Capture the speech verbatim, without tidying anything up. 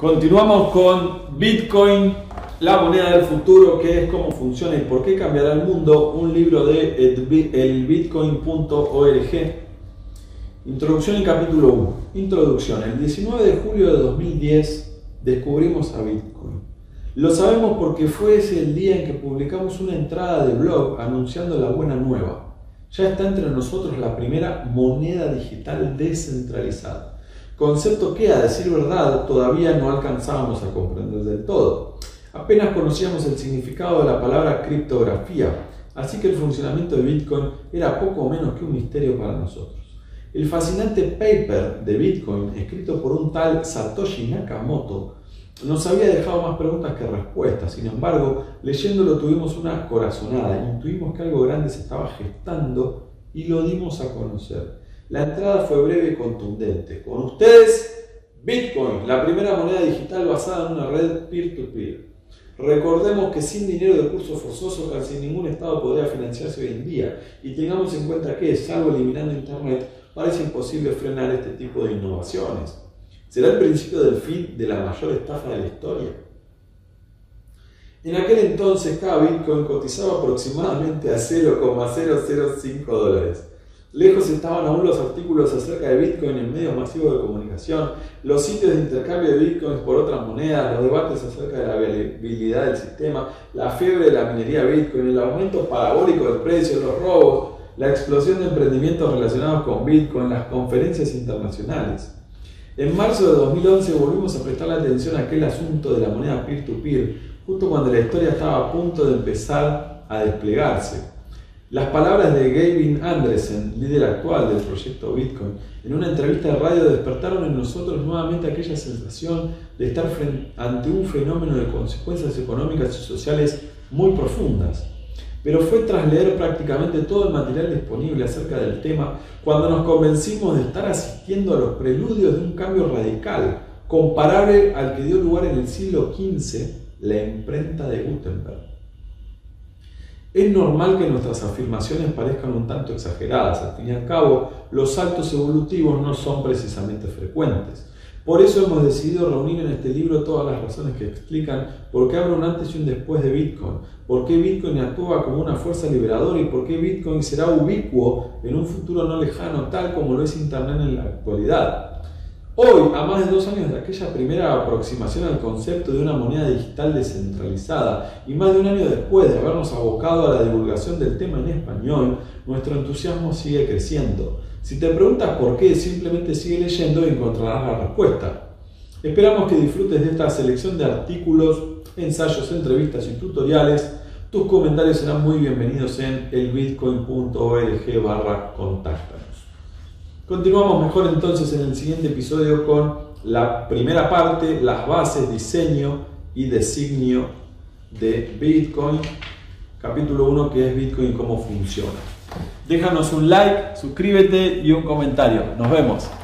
Continuamos con Bitcoin, la moneda del futuro, qué es, cómo funciona y por qué cambiará el mundo. Un libro de el bitcoin punto org. Introducción y capítulo uno. Introducción. El diecinueve de julio de dos mil diez descubrimos a Bitcoin. Lo sabemos porque fue ese el día en que publicamos una entrada de blog anunciando la buena nueva. Ya está entre nosotros la primera moneda digital descentralizada. Concepto que, a decir verdad, todavía no alcanzábamos a comprender del todo. Apenas conocíamos el significado de la palabra criptografía, así que el funcionamiento de Bitcoin era poco menos que un misterio para nosotros. El fascinante paper de Bitcoin, escrito por un tal Satoshi Nakamoto, nos había dejado más preguntas que respuestas. Sin embargo, leyéndolo tuvimos una corazonada, intuimos que algo grande se estaba gestando y lo dimos a conocer. La entrada fue breve y contundente. Con ustedes, Bitcoin, la primera moneda digital basada en una red peer-to-peer. Recordemos que sin dinero de curso forzoso casi ningún Estado podría financiarse hoy en día, y tengamos en cuenta que, salvo eliminando Internet, parece imposible frenar este tipo de innovaciones. ¿Será el principio del fin de la mayor estafa de la historia? En aquel entonces, cada Bitcoin cotizaba aproximadamente a cero coma cero cero cinco dólares. Lejos estaban aún los artículos acerca de Bitcoin en medios masivos de comunicación, los sitios de intercambio de Bitcoins por otras monedas, los debates acerca de la viabilidad del sistema, la fiebre de la minería Bitcoin, el aumento parabólico del precio, los robos, la explosión de emprendimientos relacionados con Bitcoin, las conferencias internacionales. En marzo de dos mil once volvimos a prestar la atención a aquel asunto de la moneda peer-to-peer, justo cuando la historia estaba a punto de empezar a desplegarse. Las palabras de Gavin Andresen, líder actual del proyecto Bitcoin, en una entrevista de radio despertaron en nosotros nuevamente aquella sensación de estar ante un fenómeno de consecuencias económicas y sociales muy profundas. Pero fue tras leer prácticamente todo el material disponible acerca del tema cuando nos convencimos de estar asistiendo a los preludios de un cambio radical, comparable al que dio lugar en el siglo quince, la imprenta de Gutenberg. Es normal que nuestras afirmaciones parezcan un tanto exageradas, al fin y al cabo, los saltos evolutivos no son precisamente frecuentes. Por eso hemos decidido reunir en este libro todas las razones que explican por qué habrá un antes y un después de Bitcoin, por qué Bitcoin actúa como una fuerza liberadora y por qué Bitcoin será ubicuo en un futuro no lejano, tal como lo es Internet en la actualidad. Hoy, a más de dos años de aquella primera aproximación al concepto de una moneda digital descentralizada y más de un año después de habernos abocado a la divulgación del tema en español, nuestro entusiasmo sigue creciendo. Si te preguntas por qué, simplemente sigue leyendo y encontrarás la respuesta. Esperamos que disfrutes de esta selección de artículos, ensayos, entrevistas y tutoriales. Tus comentarios serán muy bienvenidos en elbitcoin punto org barra contacta. Continuamos mejor entonces en el siguiente episodio con la primera parte, las bases, diseño y designio de Bitcoin, capítulo uno, que es Bitcoin, cómo funciona. Déjanos un like, suscríbete y un comentario. Nos vemos.